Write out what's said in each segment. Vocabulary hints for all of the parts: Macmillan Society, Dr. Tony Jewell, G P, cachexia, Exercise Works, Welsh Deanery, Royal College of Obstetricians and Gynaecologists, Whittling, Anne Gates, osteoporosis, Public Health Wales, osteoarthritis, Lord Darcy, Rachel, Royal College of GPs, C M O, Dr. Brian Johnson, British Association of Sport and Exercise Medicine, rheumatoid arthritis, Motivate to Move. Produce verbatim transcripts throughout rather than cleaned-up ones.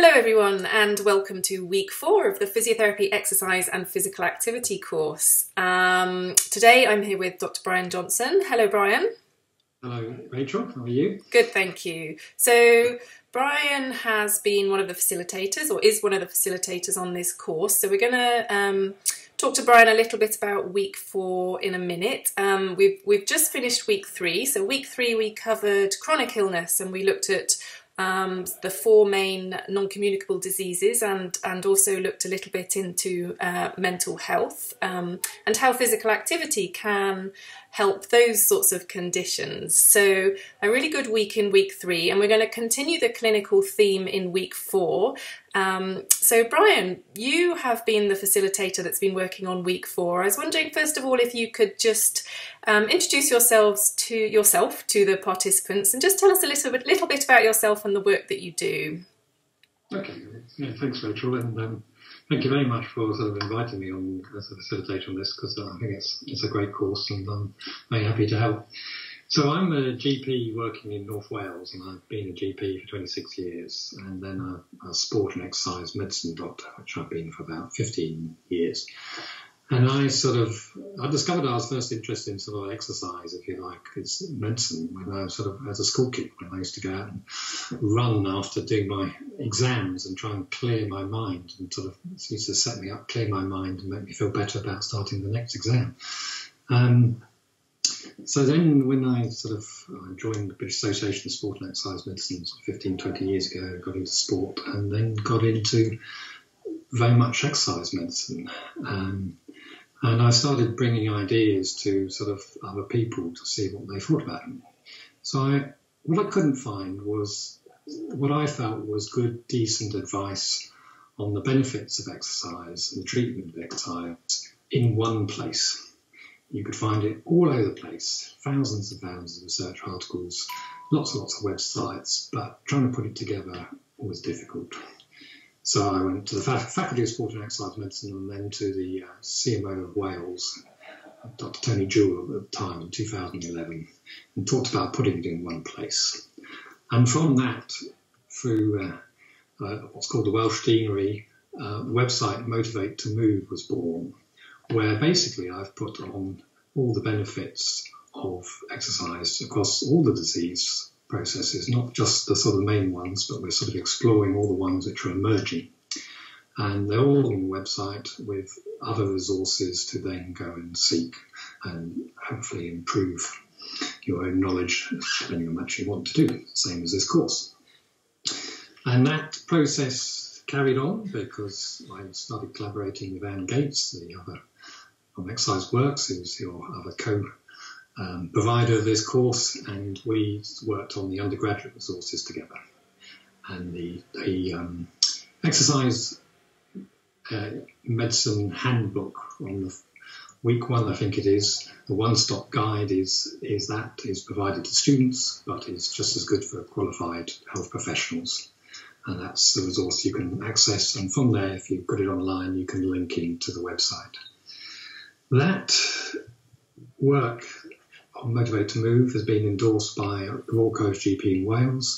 Hello everyone and welcome to week four of the Physiotherapy Exercise and Physical Activity course. Um, today I'm here with Doctor Brian Johnson. Hello Brian. Hello Rachel, how are you? Good, thank you. So Brian has been one of the facilitators or is one of the facilitators on this course. So we're going to um, talk to Brian a little bit about week four in a minute. Um, we've, we've just finished week three. So week three we covered chronic illness and we looked at Um, the four main non-communicable diseases and, and also looked a little bit into uh, mental health um, and how physical activity can help those sorts of conditions. So a really good week in week three, and we're going to continue the clinical theme in week four. Um, so Brian, you have been the facilitator that's been working on week four. I was wondering first of all if you could just um, introduce yourselves to yourself to the participants and just tell us a little bit, little bit about yourself and the work that you do. Okay, yeah, thanks Rachel, and um, thank you very much for sort of inviting me on as a facilitator on this, because uh, I think it's it's a great course and I'm very happy to help. So I'm a G P working in North Wales, and I've been a G P for twenty-six years, and then a, a sport and exercise medicine doctor, which I've been for about fifteen years. And I sort of, I discovered I was first interested in sort of exercise, if you like, is medicine, when I was sort of as a school kid, when I used to go out and run after doing my exams and try and clear my mind, and sort of used to set me up, clear my mind and make me feel better about starting the next exam. Um, So then when I sort of I joined the British Association of Sport and Exercise Medicine fifteen, twenty years ago, got into sport and then got into very much exercise medicine. Um, and I started bringing ideas to sort of other people to see what they thought about them. So I, what I couldn't find was what I felt was good, decent advice on the benefits of exercise and the treatment of exercise in one place. You could find it all over the place, thousands and thousands of research articles, lots and lots of websites, but trying to put it together was difficult. So I went to the Faculty of Sport and Exercise Medicine and then to the C M O of Wales, Doctor Tony Jewell at the time in two thousand eleven, and talked about putting it in one place. And from that, through uh, uh, what's called the Welsh Deanery, uh, the website Motivate to Move was born, where basically I've put on all the benefits of exercise across all the disease processes, not just the sort of main ones, but we're sort of exploring all the ones which are emerging. And they're all on the website with other resources to then go and seek and hopefully improve your own knowledge, depending on what you want to do, same as this course. And that process carried on because I started collaborating with Anne Gates, the other from Exercise Works, who's your other co-provider um, of this course, and we worked on the undergraduate resources together. And the, the um, exercise uh, medicine handbook on the week one, I think it is, the one-stop guide is, is that is provided to students, but it's just as good for qualified health professionals. And that's the resource you can access. And from there, if you put it online, you can link into the website. That work on Motivate to Move has been endorsed by the Royal College of G P in Wales,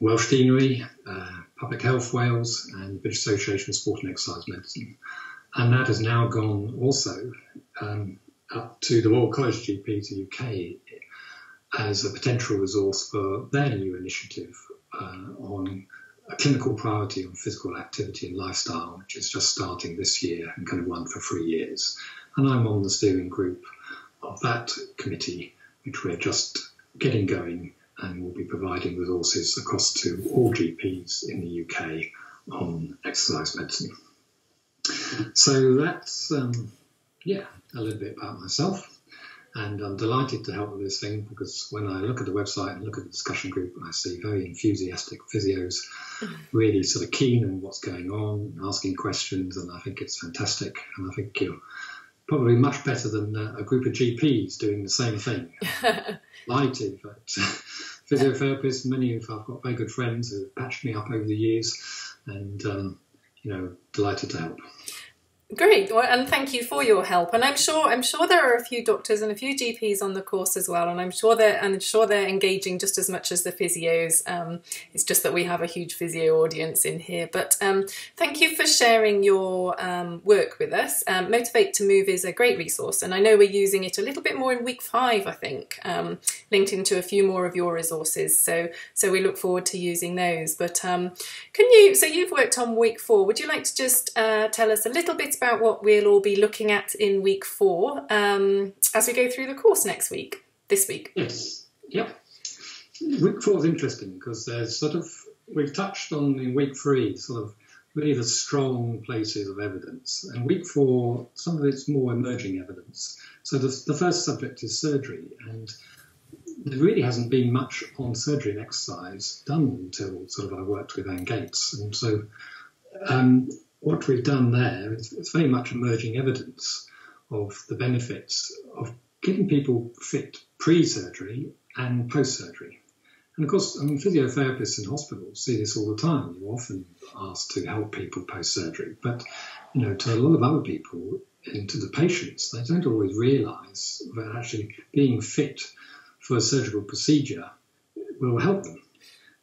Welsh Deanery, uh, Public Health Wales, and the British Association of Sport and Exercise Medicine. And that has now gone also um, up to the Royal College of G Ps U K as a potential resource for their new initiative uh, on a clinical priority on physical activity and lifestyle, which is just starting this year and going to run for three years. And I'm on the steering group of that committee, which we're just getting going, and we'll be providing resources across to all G Ps in the U K on exercise medicine. So that's, um, yeah, a little bit about myself. And I'm delighted to help with this thing, because when I look at the website and look at the discussion group, I see very enthusiastic physios, really sort of keen on what's going on, asking questions, and I think it's fantastic. And I think you're probably much better than a group of G Ps doing the same thing. Delighted, but physiotherapists, many of I've got very good friends who have patched me up over the years, and um, you know, delighted to help. Great, well, and thank you for your help. And I'm sure I'm sure there are a few doctors and a few G Ps on the course as well, and I'm sure they're and I'm sure they're engaging just as much as the physios. Um, it's just that we have a huge physio audience in here. But um, thank you for sharing your um, work with us. Um, Motivate to Move is a great resource, and I know we're using it a little bit more in week five, I think, um, linked into a few more of your resources. So so we look forward to using those. But um, can you? So you've worked on week four. Would you like to just uh, tell us a little bit about what we'll all be looking at in week four um, as we go through the course next week, this week? Yes, yep. Week four is interesting because there's sort of, we've touched on in week three sort of really the strong places of evidence, and week four, some of it's more emerging evidence. So the, the first subject is surgery, and there really hasn't been much on surgery and exercise done until sort of I worked with Anne Gates, and so um, what we've done there is it's very much emerging evidence of the benefits of getting people fit pre-surgery and post-surgery. And of course, I mean, physiotherapists in hospitals see this all the time. You're often asked to help people post-surgery, but you know, to a lot of other people and to the patients, they don't always realise that actually being fit for a surgical procedure will help them.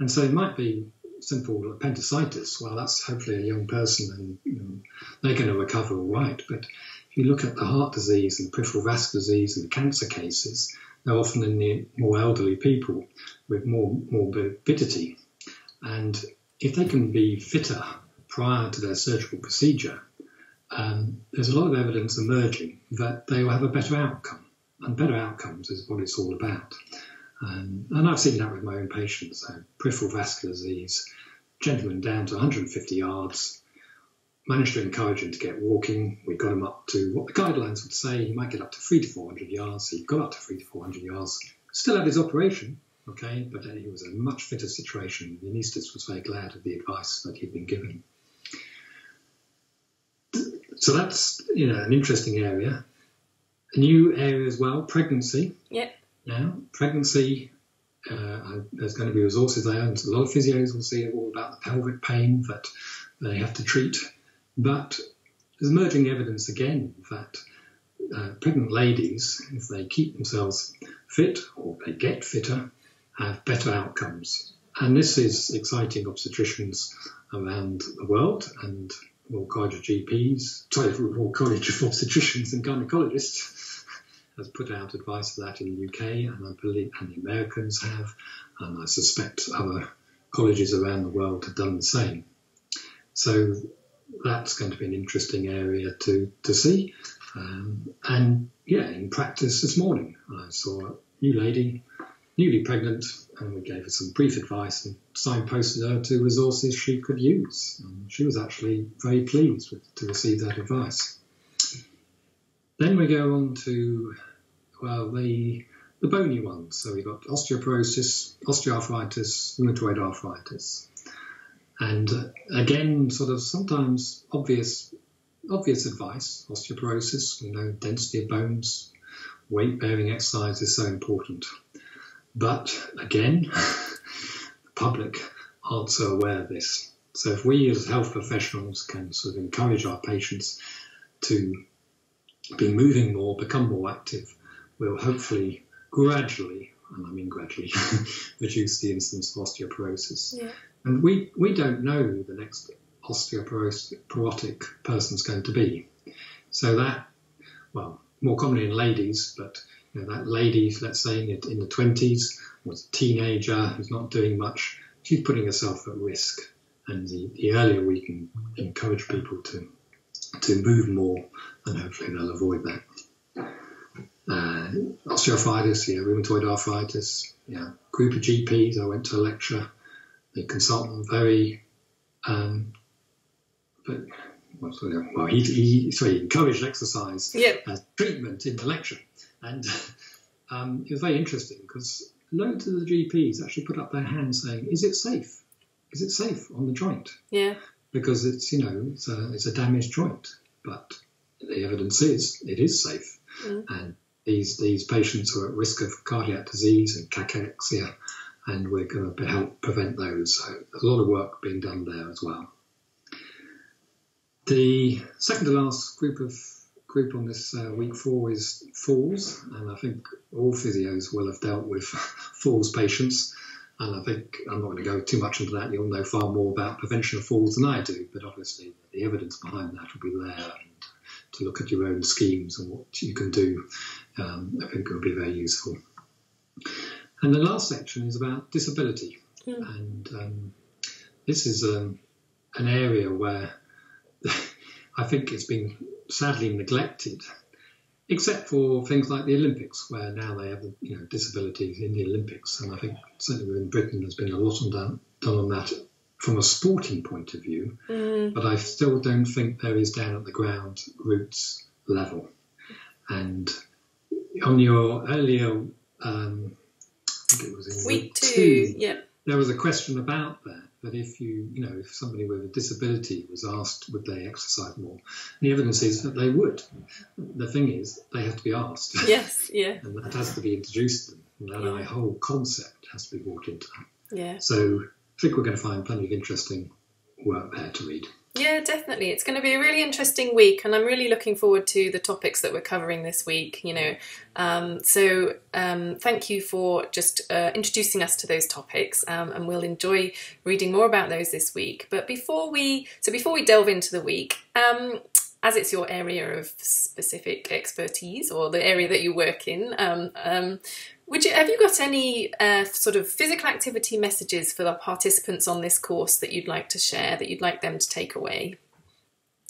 And so it might be simple appendicitis, well, that's hopefully a young person and you know, they're going to recover all right. But if you look at the heart disease and peripheral vascular disease and the cancer cases, they're often in the more elderly people with more morbidity. And if they can be fitter prior to their surgical procedure, um, there's a lot of evidence emerging that they will have a better outcome. And better outcomes is what it's all about. Um, and I've seen that with my own patients. So peripheral vascular disease, gentlemen down to one hundred fifty yards, managed to encourage him to get walking. We got him up to what the guidelines would say. He might get up to three to four hundred yards. He got up to three to four hundred yards. Still had his operation, okay, but he was in a much fitter situation. The anaesthetist was very glad of the advice that he'd been given. So that's you know an interesting area. A new area as well, pregnancy. Yep. Now, pregnancy, uh, there's going to be resources there, and a lot of physios will see it all about the pelvic pain that they have to treat. But there's emerging evidence again that uh, pregnant ladies, if they keep themselves fit or they get fitter, have better outcomes. And this is exciting obstetricians around the world and Royal College of G Ps, sorry, Royal College of Obstetricians and Gynaecologists has put out advice for that in the U K, and I believe and the Americans have, and I suspect other colleges around the world have done the same. So that's going to be an interesting area to, to see. Um, and yeah, in practice this morning, I saw a new lady, newly pregnant, and we gave her some brief advice and signposted her to resources she could use. And she was actually very pleased with, to receive that advice. Then we go on to, well, the, the bony ones. So we've got osteoporosis, osteoarthritis, rheumatoid arthritis. And again, sort of sometimes obvious, obvious advice, osteoporosis, you know, density of bones, weight-bearing exercise is so important. But again, the public aren't so aware of this. So if we as health professionals can sort of encourage our patients to be moving more, become more active, will hopefully gradually, and I mean gradually, reduce the incidence of osteoporosis. Yeah. And we, we don't know who the next osteoporotic person's going to be. So that, well, more commonly in ladies, but you know, that lady, let's say in the, in the twenties, was a teenager who's not doing much, she's putting herself at risk. And the, the earlier we can encourage people to to move more, and hopefully they'll avoid that. Uh, osteoarthritis, yeah, rheumatoid arthritis, yeah. Group of G Ps, I went to a lecture, the consultant very, um, but, well, sorry, well he, he, sorry, he encouraged exercise yep. as treatment in the lecture. And um, it was very interesting because loads of the G Ps actually put up their hands saying, is it safe? Is it safe on the joint? Yeah. Because it's, you know, it's a, it's a damaged joint, but the evidence is it is safe. Mm. And these these patients are at risk of cardiac disease and cachexia, and we're going to help prevent those. So a lot of work being done there as well. The second to last group of group on this uh, week four is falls, and I think all physios will have dealt with falls patients, and I think I'm not going to go too much into that. You'll know far more about prevention of falls than I do, but obviously the evidence behind that will be there, and to look at your own schemes and what you can do, um, I think it will be very useful. And the last section is about disability, yeah. and um, this is um, an area where I think it's been sadly neglected, except for things like the Olympics, where now they have, you know, disabilities in the Olympics, and I think certainly within Britain there's been a lot done done on that from a sporting point of view, mm. but I still don't think there is down at the ground roots level. And on your earlier, um, I think it was in week, week two, two yeah. there was a question about that. That if you, you know, if somebody with a disability was asked, would they exercise more? The evidence is that they would. The thing is, they have to be asked. Yes, yeah. And that has to be introduced to them. And that yeah. our whole concept has to be brought into that. Yeah. So I think we're going to find plenty of interesting work there to read. Yeah, definitely. It's going to be a really interesting week, and I'm really looking forward to the topics that we're covering this week, you know. Um, so um, thank you for just uh, introducing us to those topics, um, and we'll enjoy reading more about those this week. But before we, so before we delve into the week, um, as it's your area of specific expertise, or the area that you work in, um, um, would you, have you got any uh, sort of physical activity messages for the participants on this course that you'd like to share, that you'd like them to take away?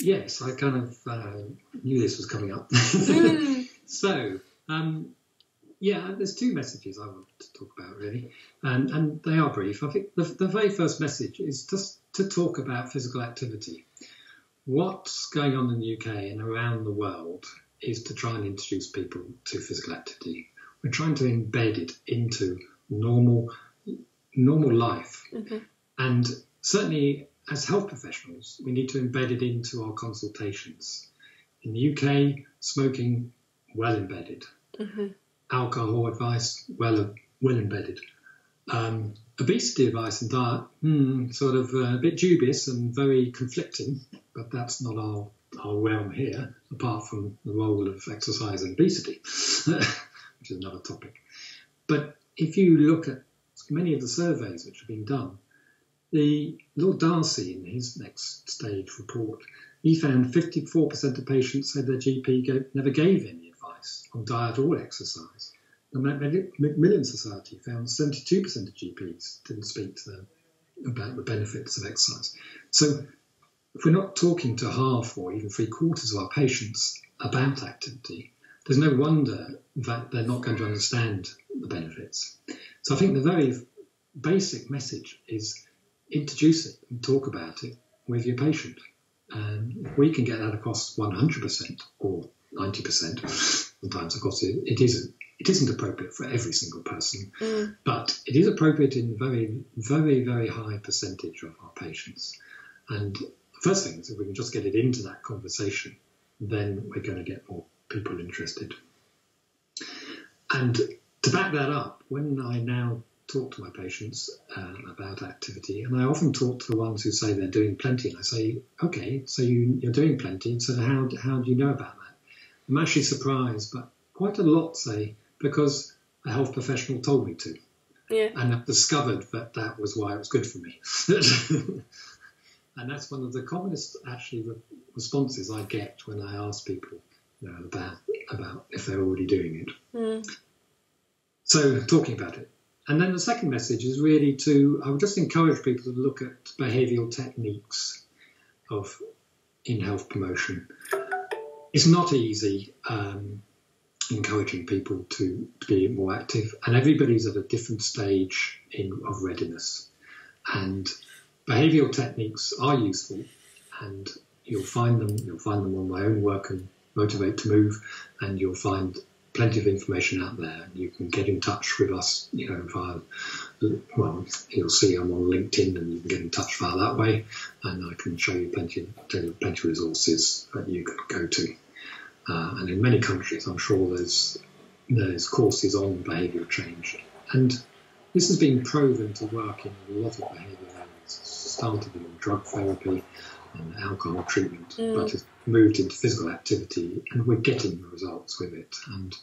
Yes, I kind of uh, knew this was coming up. mm. So, um, yeah, there's two messages I want to talk about, really, and, and they are brief. I think the, the very first message is just to talk about physical activity. What's going on in the U K and around the world is to try and introduce people to physical activity. We're trying to embed it into normal normal life. Okay. And certainly as health professionals, we need to embed it into our consultations. In the U K, smoking, well embedded. Mm-hmm. Alcohol advice, well well embedded. Um, obesity advice and diet, hmm, sort of a bit dubious and very conflicting, but that's not our, our realm here, apart from the role of exercise and obesity. Which is another topic. But if you look at many of the surveys which have been done, the Lord Darcy, in his Next Stage report, he found fifty-four percent of patients said their G P gave, never gave any advice on diet or exercise. The Macmillan Society found seventy-two percent of G Ps didn't speak to them about the benefits of exercise. So if we're not talking to half or even three quarters of our patients about activity, there's no wonder that they're not going to understand the benefits. So I think the very basic message is introduce it and talk about it with your patient. And if we can get that across one hundred percent or ninety percent, sometimes, of course, it, it, isn't, it isn't appropriate for every single person, mm. but it is appropriate in very, very, very high percentage of our patients. And the first thing is if we can just get it into that conversation, then we're going to get more people interested. And to back that up, when I now talk to my patients uh, about activity, and I often talk to the ones who say they're doing plenty, and I say, okay, so you, you're doing plenty, so how, how do you know about that? I'm actually surprised, but quite a lot say, because a health professional told me to. Yeah. And I've discovered that that was why it was good for me. And that's one of the commonest, actually, re responses I get when I ask people, Know about about if they're already doing it. Mm. So talking about it, and then the second message is really to I would just encourage people to look at behavioural techniques of in health promotion. It's not easy um, encouraging people to, to be more active, and everybody's at a different stage in of readiness. And behavioural techniques are useful, and you'll find them. You'll find them on my own work and Motivate to Move, and you'll find plenty of information out there. You can get in touch with us, you know, via, well, you'll see I'm on LinkedIn, and you can get in touch via that way, and I can show you plenty of, plenty of resources that you can go to. Uh, and in many countries, I'm sure there's, there's courses on behavioural change. And this has been proven to work in a lot of behavioural areas. It started in drug therapy, and alcohol treatment, mm. but has moved into physical activity, and we're getting results with it. And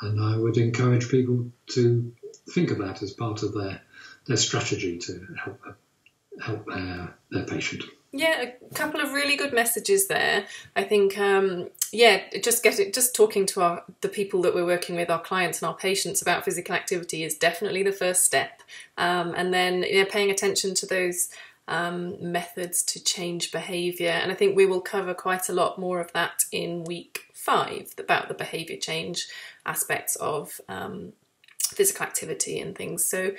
and I would encourage people to think of that as part of their their strategy to help help their, their patient. Yeah, a couple of really good messages there. I think, um, yeah, just get it. Just talking to our the people that we're working with, our clients and our patients, about physical activity is definitely the first step, um, and then you know, paying attention to those um, methods to change behaviour. And I think we will cover quite a lot more of that in week five about the behaviour change aspects of um, physical activity and things. So.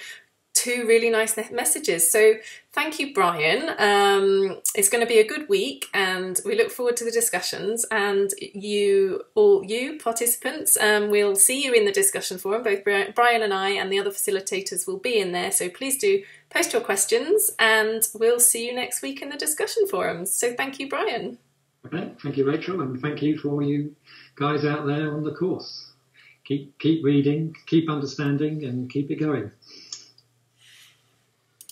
Two really nice messages. So thank you, Brian. Um, it's going to be a good week, and we look forward to the discussions. And you, all you participants, um, we'll see you in the discussion forum. Both Brian and I and the other facilitators will be in there. So please do post your questions, and we'll see you next week in the discussion forums. So thank you, Brian. Okay. Thank you, Rachel, and thank you for all you guys out there on the course. Keep keep reading, keep understanding, and keep it going.